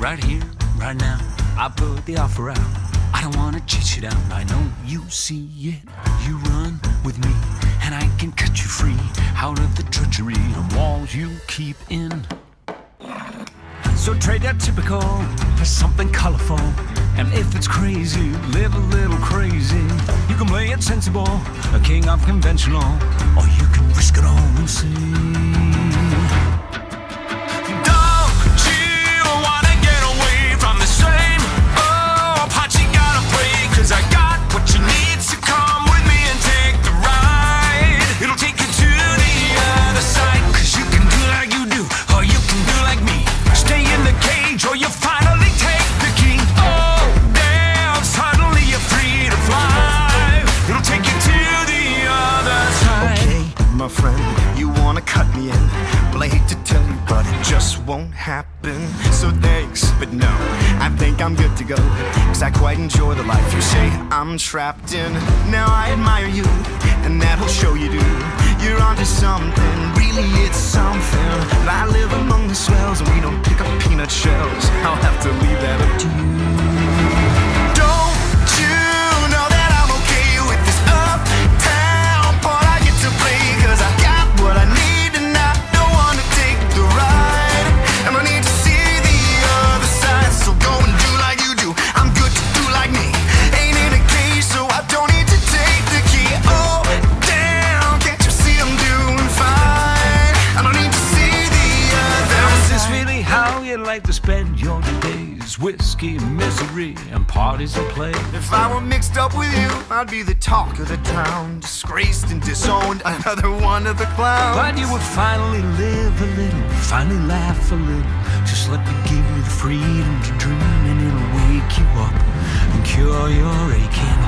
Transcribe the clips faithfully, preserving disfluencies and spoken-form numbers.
Right here, right now, I put the offer out. I don't wanna chase you down. I know you see it. You run with me, and I can cut you free out of the treachery and walls you keep in. So trade that typical for something colorful. And if it's crazy, live a little crazy. You can play it sensible, a king of conventional, or you can risk it all and see. Won't happen, so thanks, but no, I think I'm good to go, cause I quite enjoy the life you say I'm trapped in. Now I admire you, and that'll show you do. You're onto something, really it's something. But I live among the swells, and we don't pick up peanut shells. I'll have to leave that up to you. Don't you know that I'm okay with this uptown part I get to play, cause I got what I need. To spend your days, whiskey, misery, and parties and play. If I were mixed up with you, I'd be the talk of the town, disgraced and disowned, another one of the clowns. But you would finally live a little, finally laugh a little. Just let me give you the freedom to dream, and it'll wake you up and cure your aching.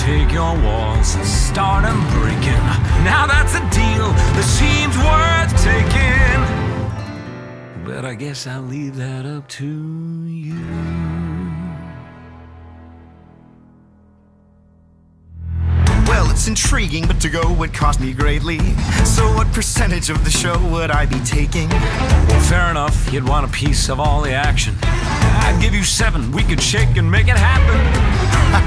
Take your walls and start them breaking. Now that's a deal that seems worth taking. But I guess I'll leave that up to you. intriguing, but to go would cost me greatly. So what percentage of the show would I be taking? Fair enough, you'd want a piece of all the action. I'd give you seven, we could shake and make it happen.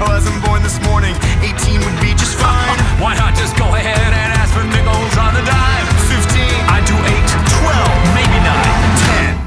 I wasn't born this morning, eighteen would be just fine. Why not just go ahead and ask for nickels on the dime? fifteen, I'd do eight, twelve, maybe nine, ten.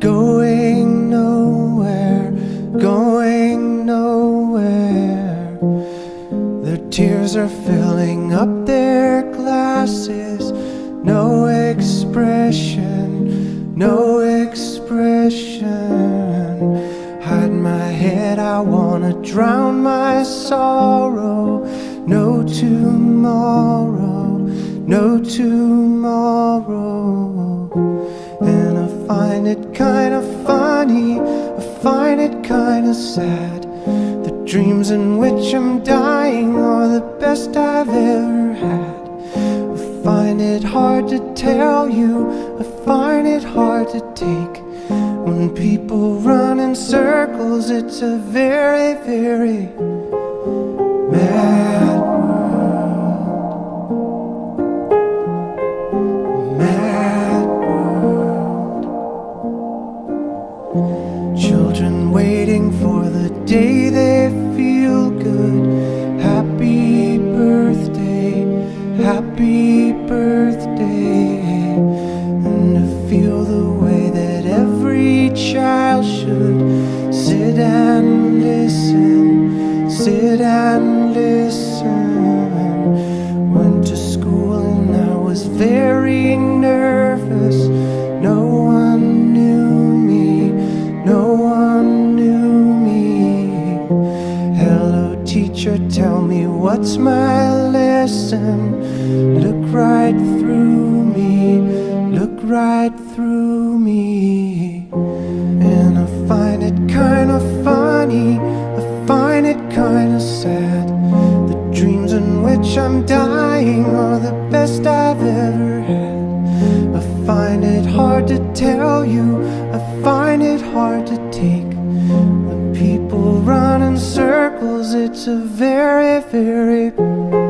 Going nowhere, going nowhere. Teachers are filling up their classes. No expression, no expression. Hide my head, I wanna drown my sorrow. No tomorrow, no tomorrow. And I find it kinda funny, I find it kinda sad. Dreams in which I'm dying are the best I've ever had. I find it hard to tell you, I find it hard to take. When people run in circles, it's a very, very mad world. Mad world. Children waiting for the day they feel good. Happy birthday, happy birthday. And to feel the way that every child should. Sit and listen, sit and listen. Went to school and I was very nervous. No one knew me, no one knew me. Teacher, tell me what's my lesson. Look right through me, look right through me. And I find it kinda funny, I find it kinda sad. The dreams in which I'm dying are the best I've ever had. I find it hard to tell you, I find it hard to take. People run in circles, it's a very, very